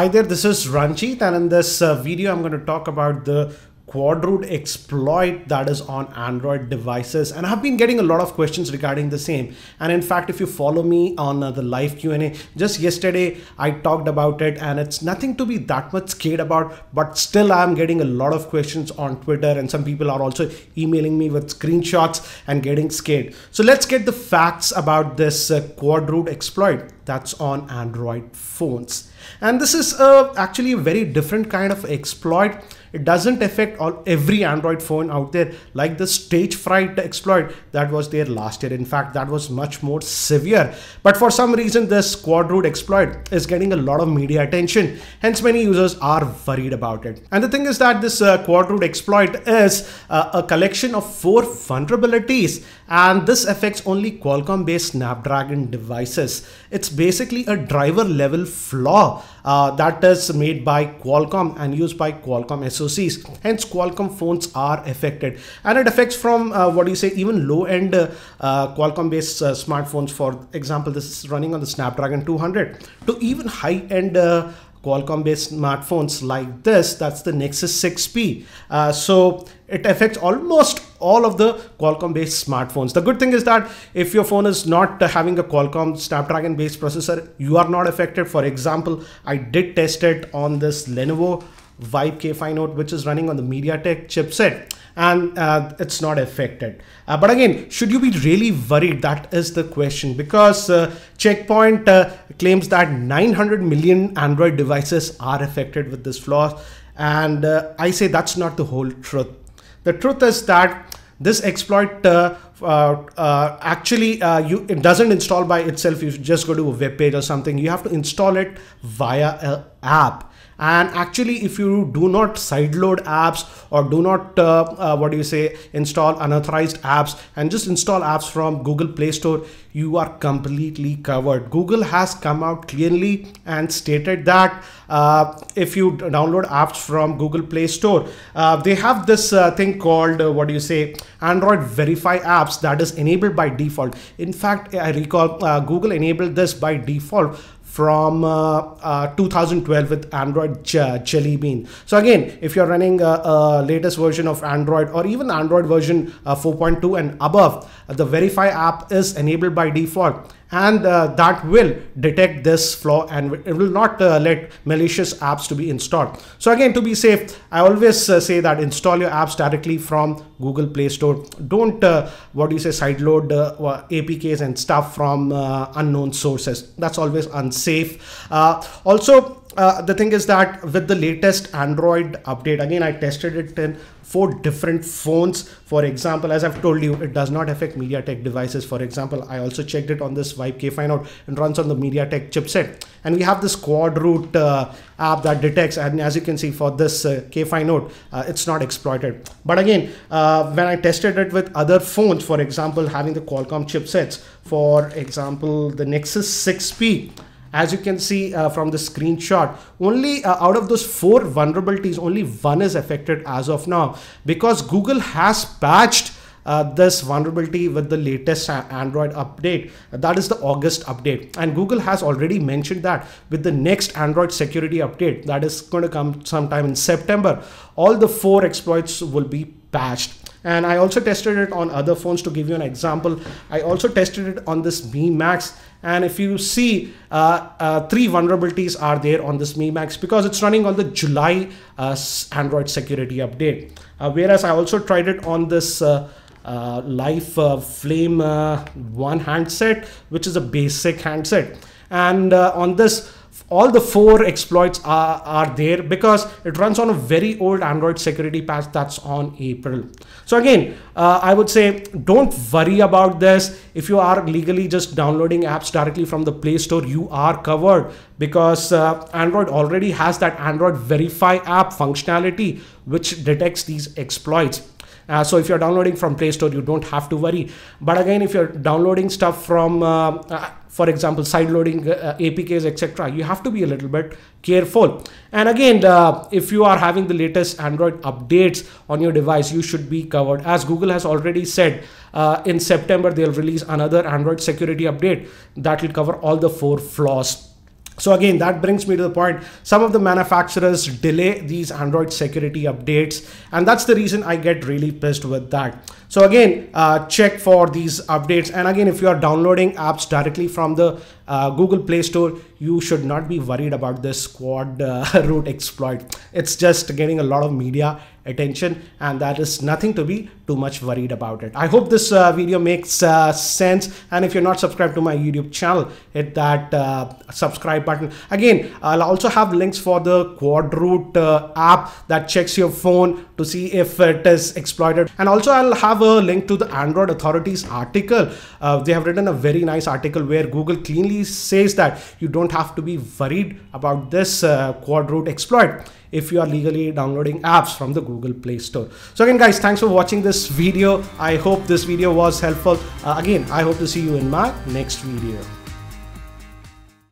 Hi there, this is Ranjit, and in this video, I'm going to talk about the Quadroot exploit that is on Android devices. And I've been getting a lot of questions regarding the same. And in fact, if you follow me on the live Q&A, just yesterday, I talked about it, and it's nothing to be that much scared about, but still I'm getting a lot of questions on Twitter, and some people are also emailing me with screenshots and getting scared. So let's get the facts about this Quadroot exploit that's on Android phones. And this is actually a very different kind of exploit. It doesn't affect every Android phone out there like the Stagefright exploit that was there last year. In fact, that was much more severe. But for some reason, this Quadroot exploit is getting a lot of media attention. Hence, many users are worried about it. And the thing is that this Quadroot exploit is a collection of 4 vulnerabilities. And this affects only Qualcomm-based Snapdragon devices. It's basically a driver-level flaw that is made by Qualcomm and used by Qualcomm SoCs. Hence, Qualcomm phones are affected, and it affects from even low-end Qualcomm-based smartphones. For example, this is running on the Snapdragon 200 to even high-end Qualcomm-based smartphones like this. That's the Nexus 6P. So it affects almost all of the Qualcomm-based smartphones. The good thing is that if your phone is not having a Qualcomm Snapdragon-based processor, you are not affected. For example, I did test it on this Lenovo Vibe K5 Note, which is running on the MediaTek chipset, and it's not affected. But again, should you be really worried? That is the question, because Checkpoint claims that 900 million Android devices are affected with this flaw. And I say that's not the whole truth. The truth is that this exploit it doesn't install by itself. You just go to a web page or something. You have to install it via an app. And actually, if you do not sideload apps or do not install unauthorized apps and just install apps from Google Play Store, you are completely covered. Google has come out clearly and stated that if you download apps from Google Play Store, they have this thing called Android Verify Apps that is enabled by default. In fact, I recall Google enabled this by default from 2012 with Android Jelly Bean. So again, if you're running a latest version of Android or even Android version 4.2 and above, the Verify app is enabled by default, and that will detect this flaw, and it will not let malicious apps to be installed. So again, to be safe, I always say that install your apps directly from Google Play Store. Don't sideload APKs and stuff from unknown sources. That's always unsafe. The thing is that with the latest Android update, again, I tested it in 4 different phones. For example, as I've told you, it does not affect MediaTek devices. For example, I also checked it on this Vibe K5 Note and runs on the MediaTek chipset. And we have this Quadroot app that detects, and as you can see for this K5 Note, it's not exploited. But again, when I tested it with other phones, for example, having the Qualcomm chipsets, for example, the Nexus 6P, as you can see from the screenshot, only out of those 4 vulnerabilities, only 1 is affected as of now, because Google has patched this vulnerability with the latest Android update. That is the August update. And Google has already mentioned that with the next Android security update that is going to come sometime in September, all the 4 exploits will be patched. And I also tested it on other phones. To give you an example, I also tested it on this Mi Max. And if you see, 3 vulnerabilities are there on this Mi Max because it's running on the July Android security update. Whereas I also tried it on this Life Flame 1 handset, which is a basic handset. And on this, all the 4 exploits are there because it runs on a very old Android security patch that's on April. So again, I would say don't worry about this. If you are legally just downloading apps directly from the Play Store, you are covered, because Android already has that Android Verify app functionality which detects these exploits. So if you're downloading from Play Store, you don't have to worry. But again, if you're downloading stuff from, for example, sideloading APKs, etc., you have to be a little bit careful. And again, if you are having the latest Android updates on your device, you should be covered. As Google has already said, in September, they'll release another Android security update that will cover all the 4 flaws. So again, that brings me to the point, some of the manufacturers delay these Android security updates, and that's the reason I get really pissed with that. So again, check for these updates. And again, if you are downloading apps directly from the Google Play Store, you should not be worried about this quad root exploit. It's just getting a lot of media attention, and that is nothing to be too much worried about it. I hope this video makes sense. And if you're not subscribed to my YouTube channel, hit that subscribe button. Again, I'll also have links for the quad root app that checks your phone to see if it is exploited. And also I'll have a link to the Android Authorities article. They have written a very nice article where Google cleanly says that you don't have to be worried about this quad root exploit if you are legally downloading apps from the Google Play Store. So again, guys, thanks for watching this video. I hope this video was helpful. Again, I hope to see you in my next video.